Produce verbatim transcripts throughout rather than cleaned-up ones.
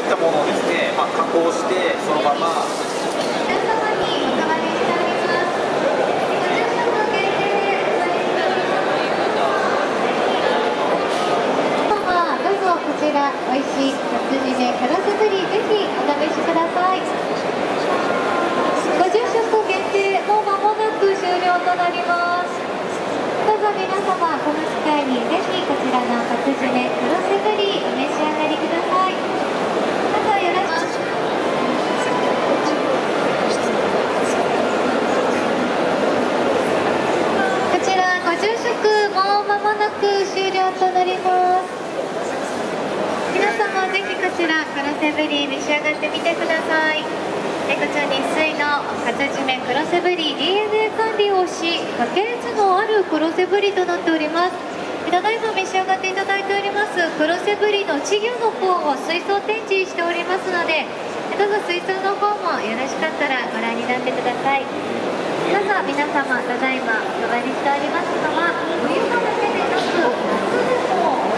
作ったものをですね、まあ、加工してそのまま。こちら美味しい活字でからすくり、ぜひお試しください。ご住職限定、もう間もなく終了となります。どうぞ皆様、この機会にぜひこちらの活字でからすくりお召し上がりください。またよろしく。こちらご住職、もう間もなく終了となります。皆様、ぜひこちらからすぶり召し上がってみてください。えこちら日水の活締めからすぶり ディーエヌエー 管理をし、家系図のあるからすぶりとなっております。ただいま召し上がっていただいておりますからすぶりの稚魚の方を水槽展示しておりますので、どうぞ水槽の方もよろしかったらご覧になってください。どうぞ皆様、ただいまお配りしておりますのは、冬のだけでなく夏でも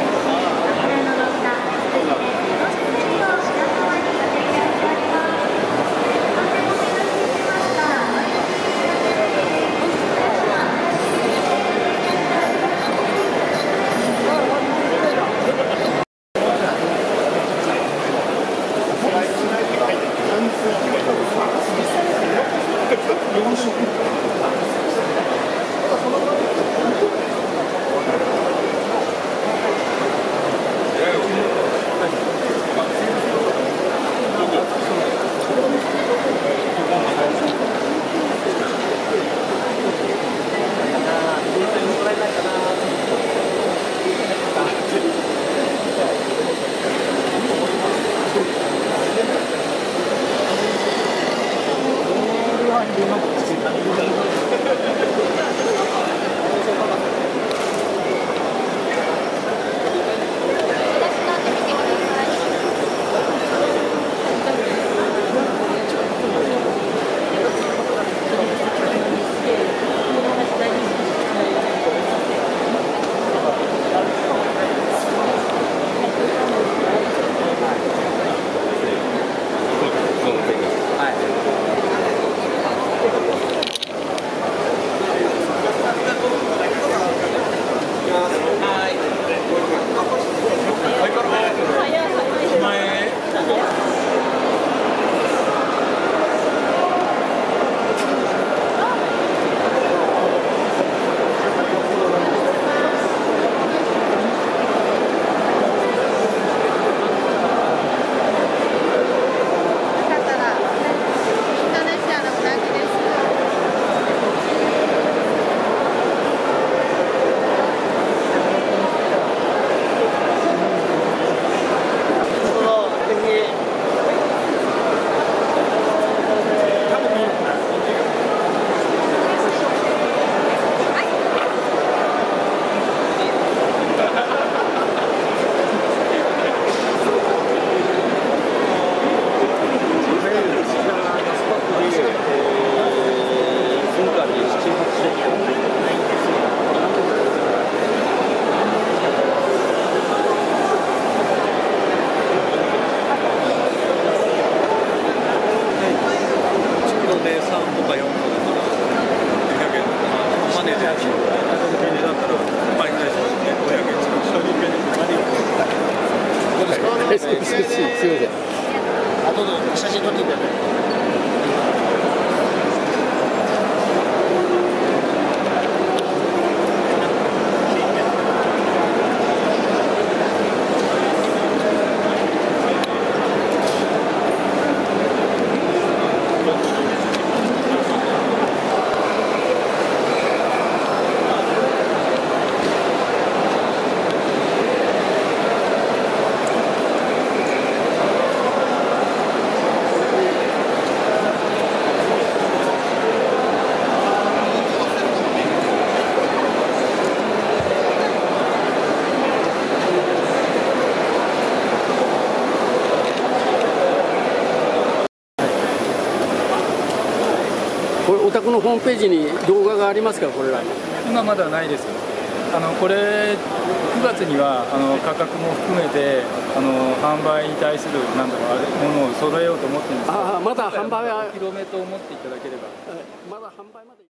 これお宅のホームページに動画がありますか？これら今まだないです。あのこれくがつにはあの価格も含めてあの販売に対する何だろうものを揃えようと思ってるんですけど、まだ販売は広めと思っていただければ。はい、まだ販売まで